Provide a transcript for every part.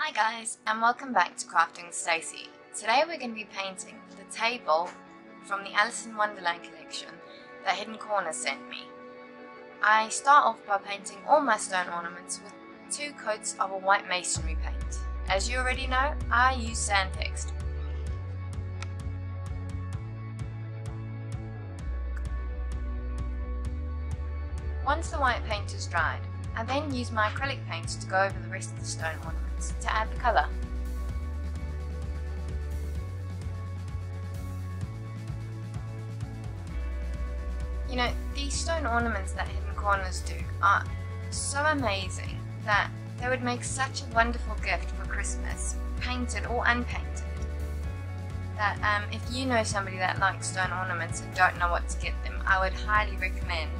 Hi guys, and welcome back to Crafting Stacey. Today we're going to be painting the table from the Alice in Wonderland collection that Hidden Corners sent me. I start off by painting all my stone ornaments with two coats of a white masonry paint. As you already know, I use Sandtex. Once the white paint is dried, I then use my acrylic paints to go over the rest of the stone ornaments to add the colour. You know, these stone ornaments that Hidden Corners do are so amazing that they would make such a wonderful gift for Christmas, painted or unpainted, that if you know somebody that likes stone ornaments and don't know what to get them, I would highly recommend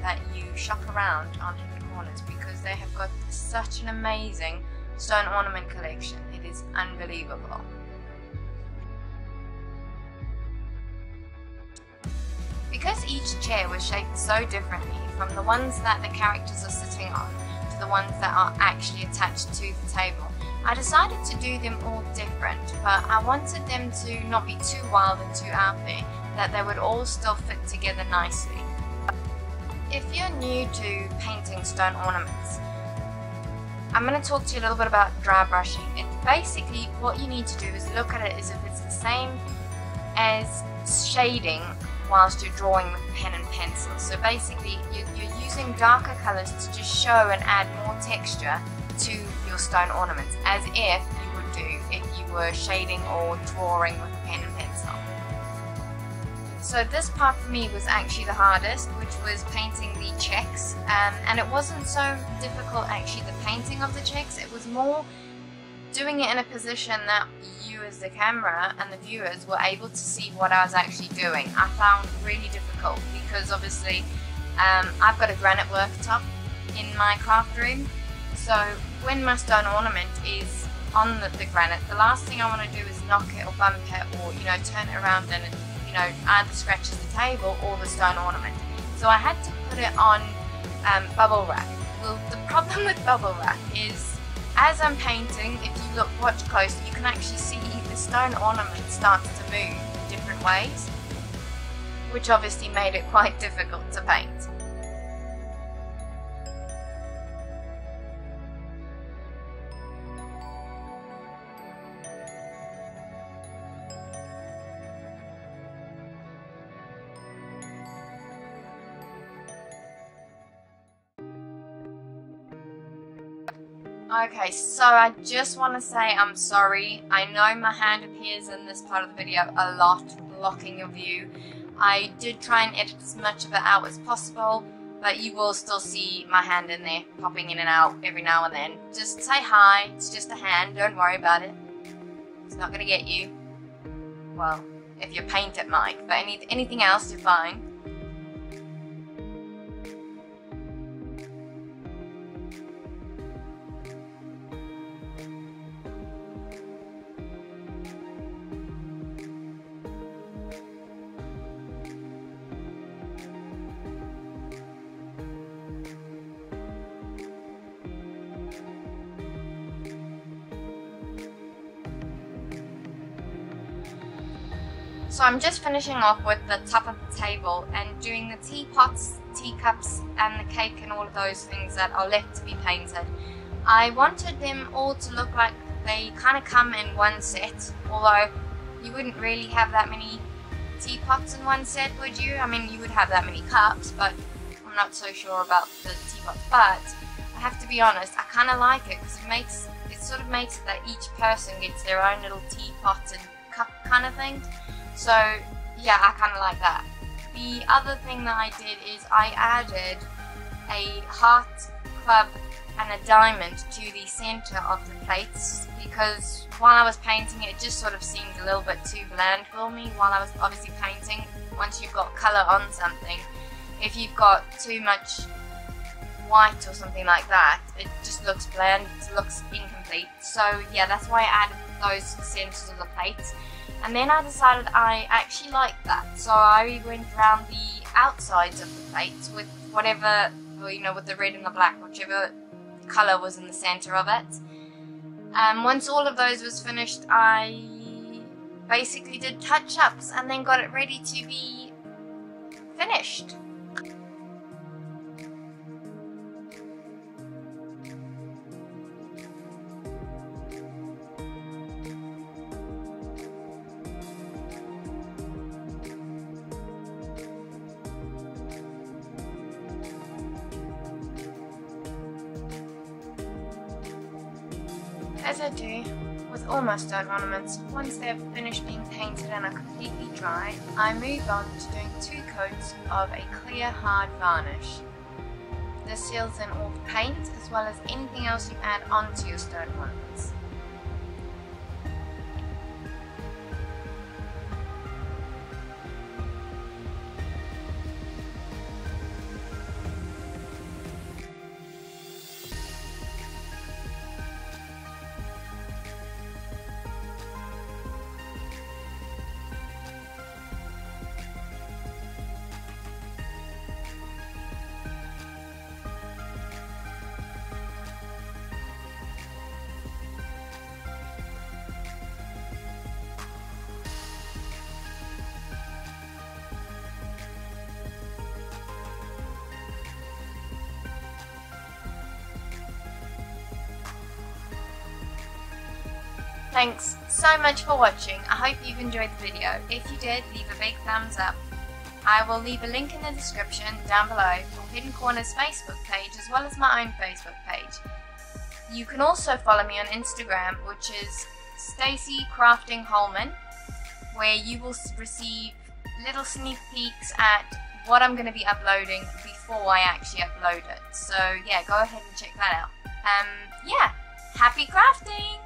that you shop around on Hidden Corners because they have got such an amazing stone ornament collection. It is unbelievable. Because each chair was shaped so differently, from the ones that the characters are sitting on to the ones that are actually attached to the table, I decided to do them all different, but I wanted them to not be too wild and too out there, that they would all still fit together nicely. If you're new to painting stone ornaments, I'm going to talk to you a little bit about dry brushing. And basically what you need to do is look at it as if it's the same as shading whilst you're drawing with pen and pencil. So basically you're using darker colours to just show and add more texture to your stone ornaments, as if you would do if you were shading or drawing with pen and pencil. So this part for me was actually the hardest, which was painting the checks, and it wasn't so difficult actually the painting of the checks, it was more doing it in a position that you as the camera and the viewers were able to see what I was actually doing. I found really difficult because obviously I've got a granite worktop in my craft room, so when my stone ornament is on the granite, the last thing I want to do is knock it or bump it or, you know, turn it around and it either scratches the table or the stone ornament. So I had to put it on bubble wrap. Well, the problem with bubble wrap is, as I'm painting, if you watch close, you can actually see the stone ornament starts to move in different ways, which obviously made it quite difficult to paint. Okay, so I just want to say I'm sorry. I know my hand appears in this part of the video a lot, blocking your view. I did try and edit as much of it out as possible, but you will still see my hand in there, popping in and out every now and then. Just say hi, it's just a hand, don't worry about it. It's not going to get you. Well, if you paint it might, but anything else you're fine. So I'm just finishing off with the top of the table and doing the teapots, teacups and the cake and all of those things that are left to be painted. I wanted them all to look like they kind of come in one set, although you wouldn't really have that many teapots in one set, would you? I mean, you would have that many cups, but I'm not so sure about the teapots. But I have to be honest, I kind of like it because it sort of makes it that each person gets their own little teapot and cup kind of thing. So yeah, I kind of like that. The other thing that I did is I added a heart, club and a diamond to the centre of the plates because while I was painting it just sort of seemed a little bit too bland for me while I was obviously painting. Once you've got colour on something, if you've got too much white or something like that, it just looks bland, it looks incomplete. So yeah, that's why I added those centres of the plates. And then I decided I actually liked that, so I went around the outsides of the plates with whatever, well, you know, with the red and the black, whichever colour was in the centre of it. Once all of those was finished, I basically did touch-ups and then got it ready to be finished. As I do with all my stone ornaments, once they have finished being painted and are completely dry, I move on to doing 2 coats of a clear hard varnish. This seals in all the paint as well as anything else you add onto your stone ornaments. Thanks so much for watching. I hope you've enjoyed the video. If you did, leave a big thumbs up. I will leave a link in the description down below for Hidden Corners Facebook page as well as my own Facebook page. You can also follow me on Instagram, which is StacyCraftingHolman, where you will receive little sneak peeks at what I'm going to be uploading before I actually upload it. So yeah, go ahead and check that out. Yeah, happy crafting!